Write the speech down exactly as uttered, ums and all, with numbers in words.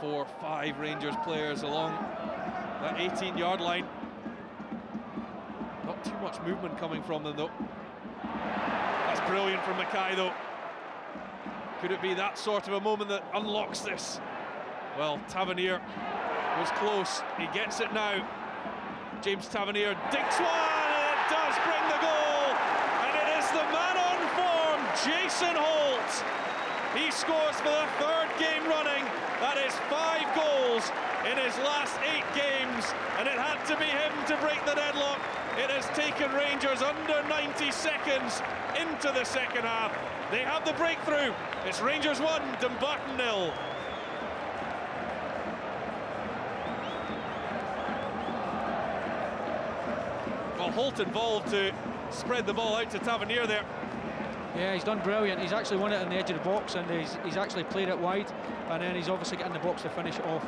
four, five Rangers players along that eighteen-yard line. Not too much movement coming from them, though. That's brilliant from Mackay, though. Could it be that sort of a moment that unlocks this? Well, Tavernier was close. He gets it now. James Tavernier digs one, and it does bring the goal. And it is the man on form, Jason Holt. He scores for the third game running. That is five goals in his last eight games. And it had to be him to break the deadlock. It has taken Rangers under ninety seconds into the second half. They have the breakthrough. It's Rangers one, Dumbarton nil. Well, Holt involved to spread the ball out to Tavernier there. Yeah, he's done brilliant. He's actually won it on the edge of the box, and he's, he's actually played it wide, and then he's obviously getting the box to finish it off.